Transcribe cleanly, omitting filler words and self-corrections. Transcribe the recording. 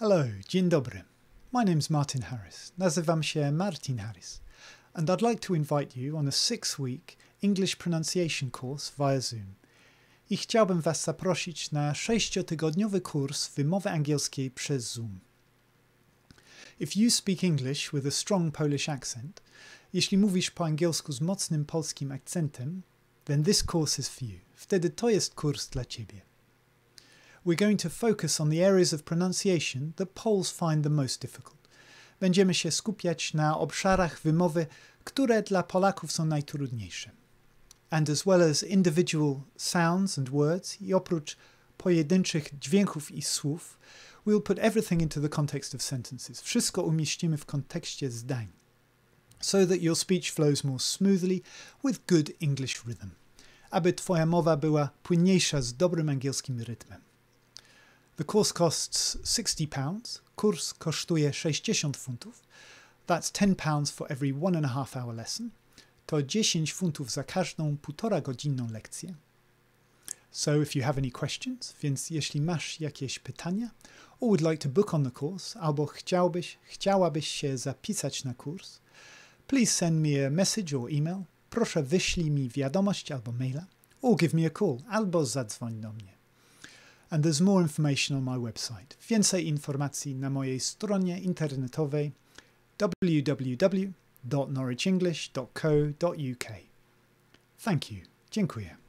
Hello, dzień dobry. My name's Martin Harris. Nazywam się Martin Harris, and I'd like to invite you on a 6-week English pronunciation course via Zoom. I chciałbym was zaprosić na 6-tygodniowy kurs wymowy angielskiej przez Zoom. If you speak English with a strong Polish accent, jeśli mówisz po angielsku z mocnym polskim akcentem, then this course is for you. Wtedy to jest kurs dla ciebie. We're going to focus on the areas of pronunciation that Poles find the most difficult. Będziemy się skupiać na obszarach wymowy, które dla Polaków są najtrudniejsze. And as well as individual sounds and words, i oprócz pojedynczych dźwięków I słów, we'll put everything into the context of sentences. Wszystko umieścimy w kontekście zdań, so that your speech flows more smoothly with good English rhythm. Aby twoja mowa była płynniejsza z dobrym angielskim rytmem. The course costs £60. Kurs kosztuje 60 funtów. That's £10 for every 1.5 hour lesson. To 10 funtów za każdą 1,5-godzinną lekcję. So if you have any questions, więc jeśli masz jakieś pytania, or would like to book on the course, albo chciałabyś się zapisać na kurs, please send me a message or email. Proszę wyślij mi wiadomość albo maila, or give me a call, albo zadzwoń do mnie. And there's more information on my website. Więcej informacji na mojej stronie internetowej www.norwichenglish.co.uk. Thank you. Dziękuję.